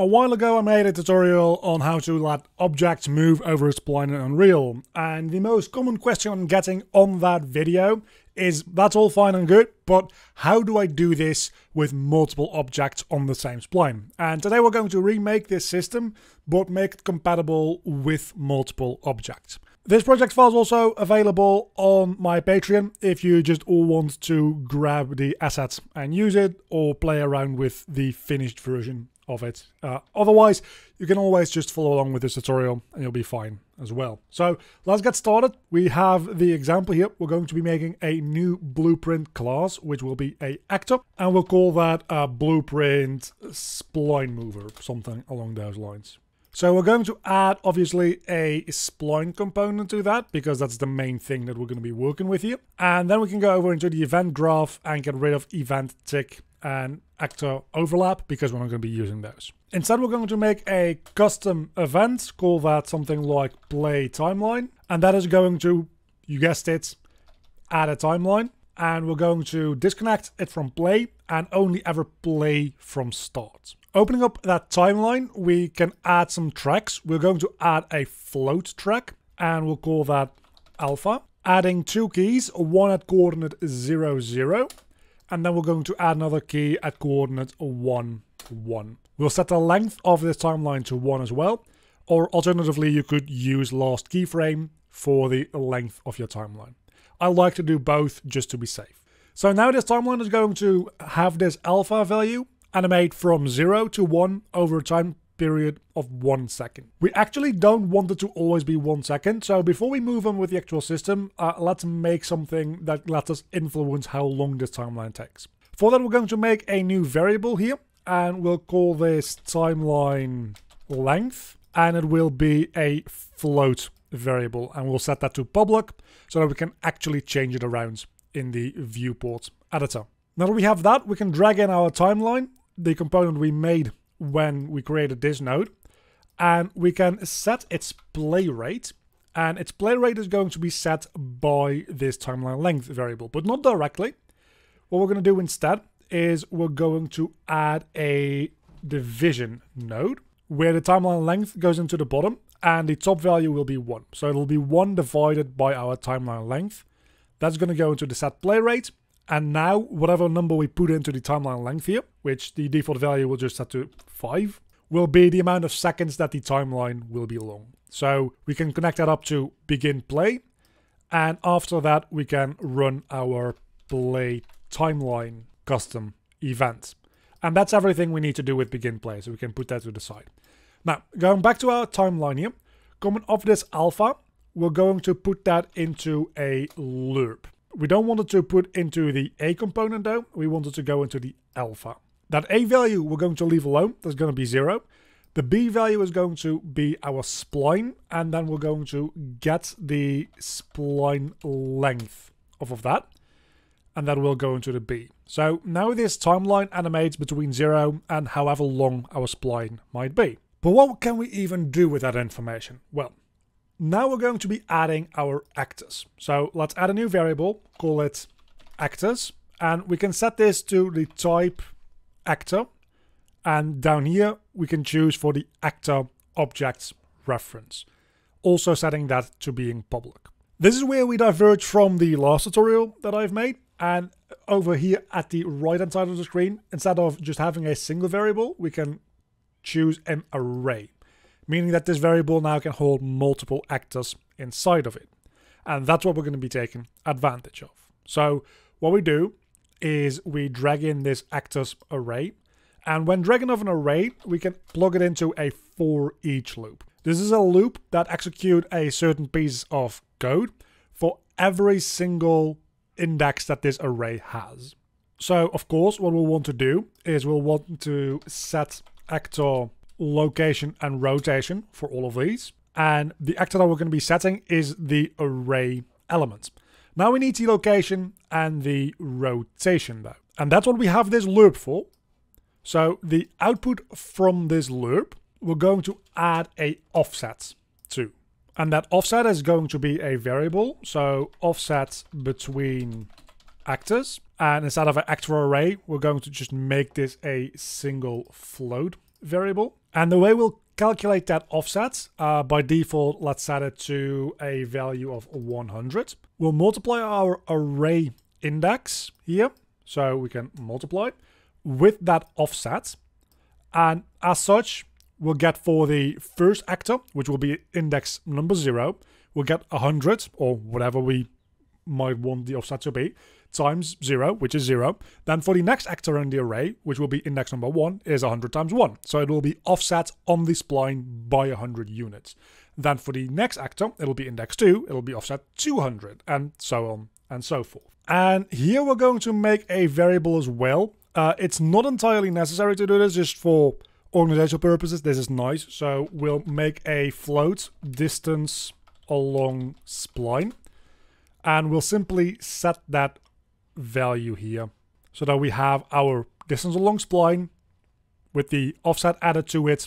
A while ago I made a tutorial on how to let objects move over a spline in Unreal, and the most common question I'm getting on that video is, that's all fine and good, but how do I do this with multiple objects on the same spline? And today we're going to remake this system, but make it compatible with multiple objects. This project file is also available on my Patreon if you just all want to grab the assets and use it, or play around with the finished version of it. Otherwise, you can always just follow along with this tutorial and you'll be fine as well. So let's get started. We have the example here. We're going to be making a new blueprint class, which will be an actor, and we'll call that a blueprint spline mover, something along those lines. So we're going to add, obviously, a spline component to that, because that's the main thing that we're going to be working with here. And then we can go over into the event graph and get rid of event tick and actor overlap, because we're not going to be using those. Instead, we're going to make a custom event, call that something like play timeline. And that is going to, you guessed it, add a timeline. And we're going to disconnect it from play and only ever play from start. Opening up that timeline, we can add some tracks. We're going to add a float track, and we'll call that alpha. Adding two keys, one at coordinate 0, 0, and then we're going to add another key at coordinate 1, 1. We'll set the length of this timeline to 1 as well, or alternatively you could use last keyframe for the length of your timeline. I like to do both just to be safe. So now this timeline is going to have this alpha value, animate from 0 to 1 over a time period of 1 second. We actually don't want it to always be 1 second. So before we move on with the actual system, let's make something that lets us influence how long this timeline takes. For that, we're going to make a new variable here, and we'll call this timeline length, and it will be a float variable, and we'll set that to public so that we can actually change it around in the viewport editor. Now that we have that, we can drag in our timeline, the component we made when we created this node, and we can set its play rate, and its play rate is going to be set by this timeline length variable, but not directly. What we're going to do instead is we're going to add a division node where the timeline length goes into the bottom and the top value will be 1. So it'll be 1 divided by our timeline length. That's going to go into the set play rate. And now, whatever number we put into the timeline length here, which the default value will just set to 5, will be the amount of seconds that the timeline will be long. So we can connect that up to begin play. And after that, we can run our play timeline custom event. And that's everything we need to do with begin play. So we can put that to the side. Now, going back to our timeline here, coming off this alpha, we're going to put that into a loop. We don't want it to put into the A component though, we want it to go into the alpha. That A value we're going to leave alone, that's going to be 0. The B value is going to be our spline, and then we're going to get the spline length off of that, and that will go into the B. So now this timeline animates between 0 and however long our spline might be. But what can we even do with that information? Well, now we're going to be adding our actors. So let's add a new variable, call it actors, and we can set this to the type actor. And down here, we can choose for the actor objects reference, also setting that to being public. This is where we diverge from the last tutorial that I've made. And over here at the right-hand side of the screen, instead of just having a single variable, we can choose an array, meaning that this variable now can hold multiple actors inside of it. And that's what we're going to be taking advantage of. So what we do is we drag in this actors array. And when dragging of an array, we can plug it into a for each loop. This is a loop that executes a certain piece of code for every single index that this array has. So of course, what we'll want to do is we'll want to set actor location and rotation for all of these, and the actor that we're going to be setting is the array element. Now we need the location and the rotation though, and that's what we have this loop for. So the output from this loop, we're going to add a offset to, and that offset is going to be a variable, so offset between actors. And instead of an actor array, we're going to just make this a single float variable. And the way we'll calculate that offset, by default, let's set it to a value of 100. We'll multiply our array index here, so we can multiply with that offset. And as such, we'll get for the first actor, which will be index number 0, we'll get 100, or whatever we might want the offset to be, times 0, which is 0. Then for the next actor in the array, which will be index number 1, is 100 times 1. So it will be offset on the spline by 100 units. Then for the next actor, it'll be index 2, it'll be offset 200, and so on and so forth. And here we're going to make a variable as well. It's not entirely necessary to do this, just for organizational purposes. This is nice. So we'll make a float distance along spline. And we'll simply set that value here so that we have our distance along spline with the offset added to it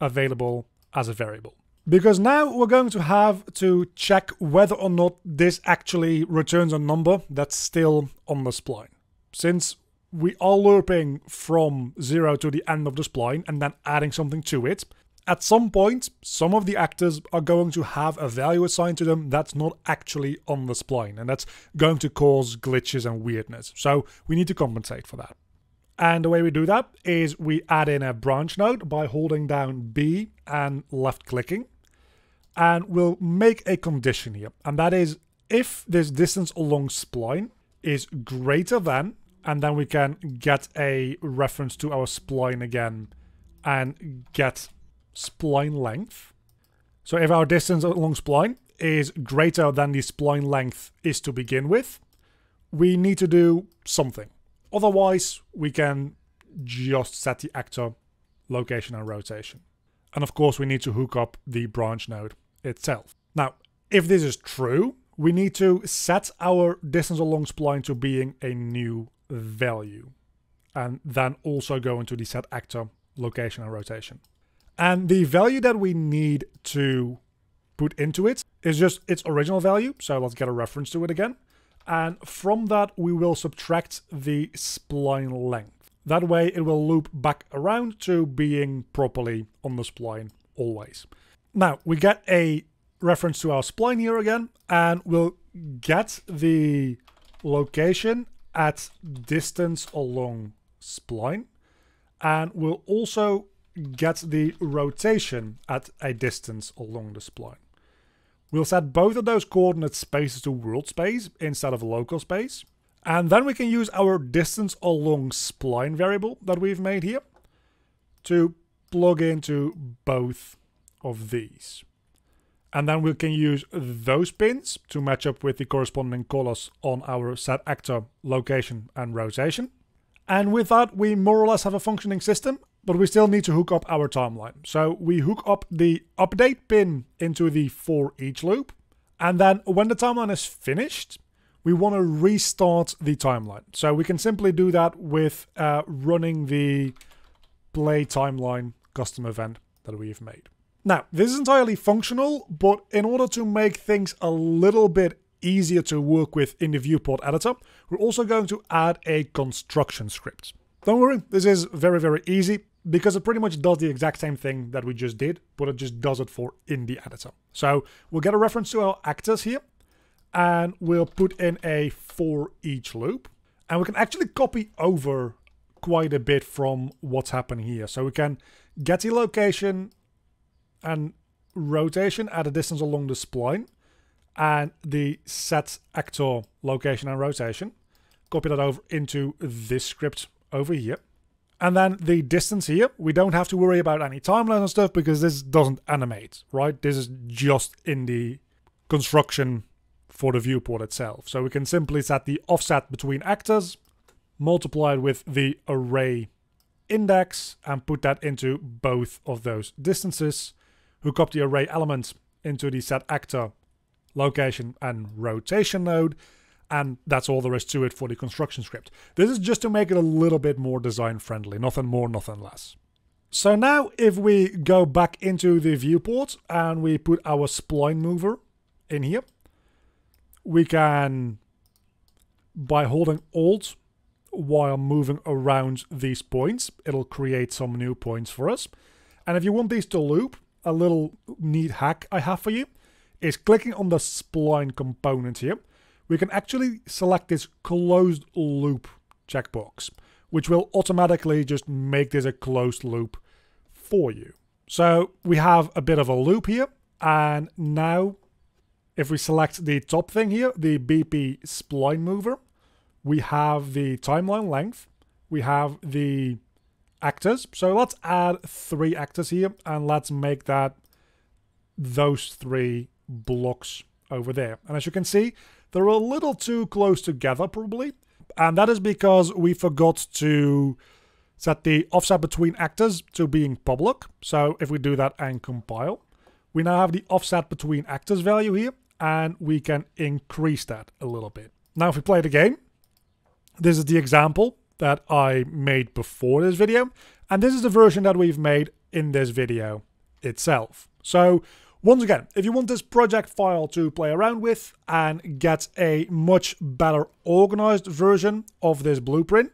available as a variable. Because now we're going to have to check whether or not this actually returns a number that's still on the spline. Since we are looping from 0 to the end of the spline and then adding something to it, at some point, some of the actors are going to have a value assigned to them that's not actually on the spline, and that's going to cause glitches and weirdness. So we need to compensate for that. And the way we do that is we add in a branch node by holding down B and left clicking. And we'll make a condition here. And that is if this distance along spline is greater than, and then we can get a reference to our spline again and get spline length. So if our distance along spline is greater than the spline length is to begin with, we need to do something. Otherwise, we can just set the actor location and rotation. And of course, we need to hook up the branch node itself. Now, if this is true, we need to set our distance along spline to being a new value. And then also go into the set actor location and rotation. And the value that we need to put into it is just its original value. So let's get a reference to it again. And from that, we will subtract the spline length. That way it will loop back around to being properly on the spline always. Now we get a reference to our spline here again, and we'll get the location at distance along spline. And we'll also get the rotation at a distance along the spline. We'll set both of those coordinate spaces to world space instead of local space. And then we can use our distance along spline variable that we've made here to plug into both of these. And then we can use those pins to match up with the corresponding colors on our set actor location and rotation. And with that, we more or less have a functioning system, but we still need to hook up our timeline. So we hook up the update pin into the for each loop. And then when the timeline is finished, we want to restart the timeline. So we can simply do that with running the play timeline custom event that we have made. Now, this is entirely functional, but in order to make things a little bit easier to work with in the viewport editor, we're also going to add a construction script. Don't worry, this is very, very easy because it pretty much does the exact same thing that we just did, but it just does it for in the editor. So we'll get a reference to our actors here, and we'll put in a for each loop. And we can actually copy over quite a bit from what's happening here. So we can get the location and rotation at a distance along the spline, and the set actor location and rotation. Copy that over into this script over here. And then the distance here, we don't have to worry about any timelines and stuff because this doesn't animate, right? This is just in the construction for the viewport itself. So we can simply set the offset between actors, multiplied with the array index, and put that into both of those distances. Hook up the array element into the set actor location and rotation node, and that's all there is to it for the construction script. This is just to make it a little bit more design friendly, nothing more, nothing less. So now if we go back into the viewport and we put our spline mover in here, we can, by holding Alt while moving around these points. It'll create some new points for us. And if you want these to loop, a little neat hack I have for you is clicking on the spline component here. We can actually select this closed loop checkbox, which will automatically just make this a closed loop for you. So we have a bit of a loop here. And now if we select the top thing here, the BP spline mover, we have the timeline length, we have the actors. So let's add 3 actors here and let's make that those 3 blocks over there. And as you can see, they're a little too close together probably. And that is because we forgot to set the offset between actors to being public. So if we do that and compile, we now have the offset between actors value here, and we can increase that a little bit. Now, if we play the game, this is the example that I made before this video, and this is the version that we've made in this video itself. So once again, if you want this project file to play around with and get a much better organized version of this blueprint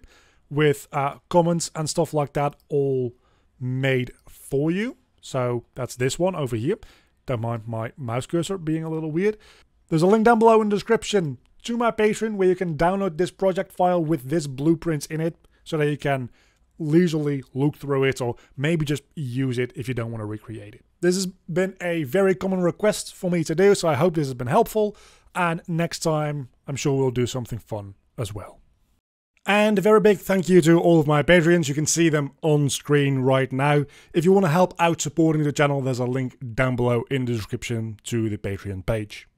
with comments and stuff like that all made for you. So that's this one over here. Don't mind my mouse cursor being a little weird. There's a link down below in the description to my Patreon where you can download this project file with this blueprint in it so that you can leisurely look through it or maybe just use it if you don't want to recreate it. This has been a very common request for me to do, so I hope this has been helpful, and next time I'm sure we'll do something fun as well. And a very big thank you to all of my Patreons. You can see them on screen right now. If you want to help out supporting the channel, there's a link down below in the description to the Patreon page.